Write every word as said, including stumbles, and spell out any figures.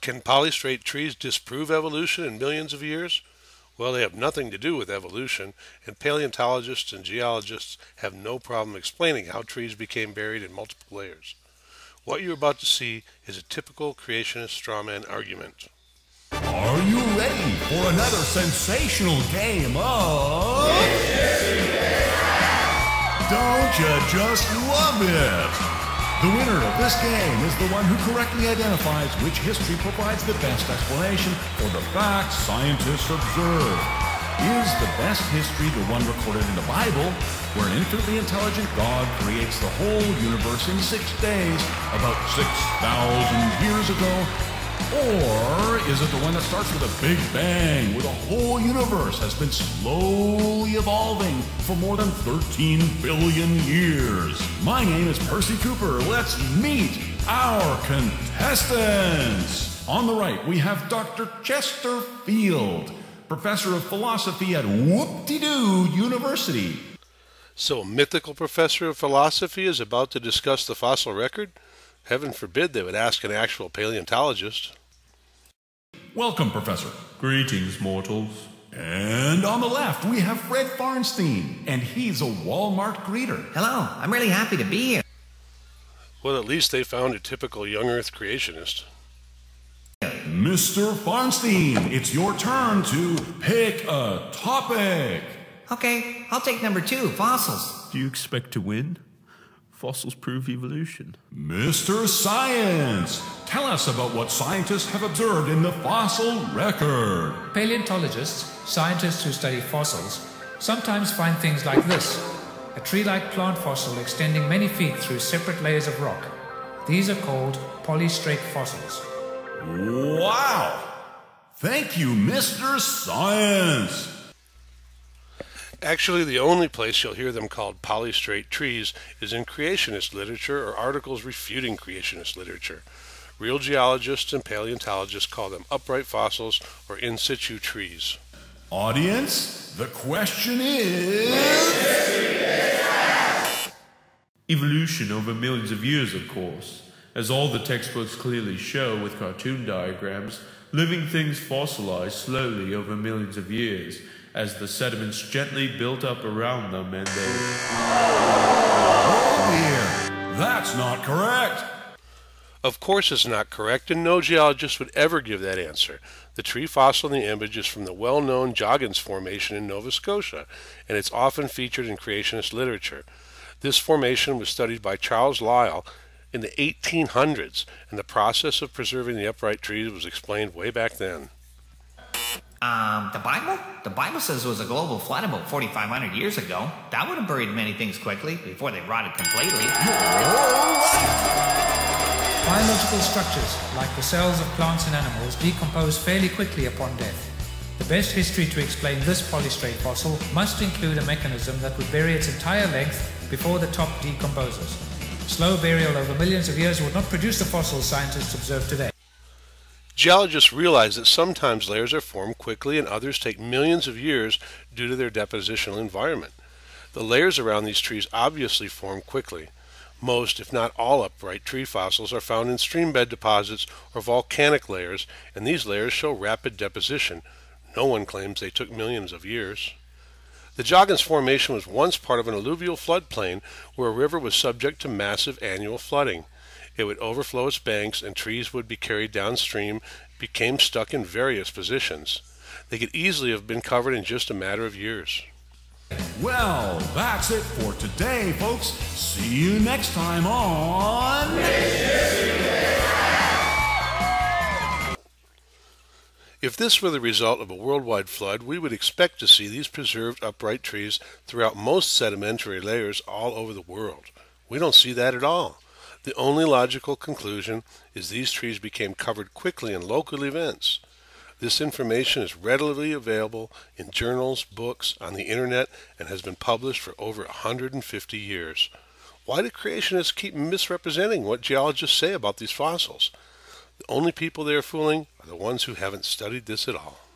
Can polystrate trees disprove evolution in millions of years? Well, they have nothing to do with evolution, and paleontologists and geologists have no problem explaining how trees became buried in multiple layers. What you're about to see is a typical creationist strawman argument. Are you ready for another sensational game of... Don't you just love it? The winner of this game is the one who correctly identifies which history provides the best explanation for the facts scientists observe. Is the best history the one recorded in the Bible, where an infinitely intelligent God creates the whole universe in six days, about six thousand years ago? Or is it the one that starts with a Big Bang, where the whole universe has been slowly evolving for more than thirteen billion years? My name is Percy Cooper. Let's meet our contestants. On the right, we have Doctor Chester Field, professor of philosophy at Whoop-de-doo University. So a mythical professor of philosophy is about to discuss the fossil record? Heaven forbid they would ask an actual paleontologist. Welcome, Professor. Greetings, mortals. And on the left, we have Fred Farnstein, and he's a Walmart greeter. Hello, I'm really happy to be here. Well, at least they found a typical young Earth creationist. Mister Farnstein, it's your turn to pick a topic. Okay, I'll take number two, fossils. Do you expect to win? Fossils prove evolution. Mister Science, tell us about what scientists have observed in the fossil record. Paleontologists, scientists who study fossils, sometimes find things like this: a tree-like plant fossil extending many feet through separate layers of rock. These are called polystrate fossils. Wow! Thank you, Mister Science! Actually, the only place you'll hear them called polystrate trees is in creationist literature or articles refuting creationist literature. Real geologists and paleontologists call them upright fossils or in situ trees. Audience, the question is... evolution over millions of years, of course. As all the textbooks clearly show with cartoon diagrams, living things fossilize slowly over millions of years, as the sediments gently built up around them and they... Oh dear! That's not correct! Of course it's not correct, and no geologist would ever give that answer. The tree fossil in the image is from the well-known Joggins formation in Nova Scotia, and it's often featured in creationist literature. This formation was studied by Charles Lyell in the eighteen hundreds, and the process of preserving the upright trees was explained way back then. Um, the Bible? The Bible says there was a global flood about forty-five hundred years ago. That would have buried many things quickly before they rotted completely. Biological structures, like the cells of plants and animals, decompose fairly quickly upon death. The best history to explain this polystrate fossil must include a mechanism that would bury its entire length before the top decomposes. Slow burial over millions of years would not produce the fossils scientists observe today. Geologists realize that sometimes layers are formed quickly and others take millions of years due to their depositional environment. The layers around these trees obviously form quickly. Most, if not all, upright tree fossils are found in streambed deposits or volcanic layers, and these layers show rapid deposition. No one claims they took millions of years. The Joggins formation was once part of an alluvial floodplain where a river was subject to massive annual flooding. It would overflow its banks and trees would be carried downstream, became stuck in various positions. They could easily have been covered in just a matter of years. Well, that's it for today, folks. See you next time on... If this were the result of a worldwide flood, we would expect to see these preserved upright trees throughout most sedimentary layers all over the world. We don't see that at all. The only logical conclusion is these trees became covered quickly in local events. This information is readily available in journals, books, on the internet, and has been published for over one hundred fifty years. Why do creationists keep misrepresenting what geologists say about these fossils? The only people they are fooling are the ones who haven't studied this at all.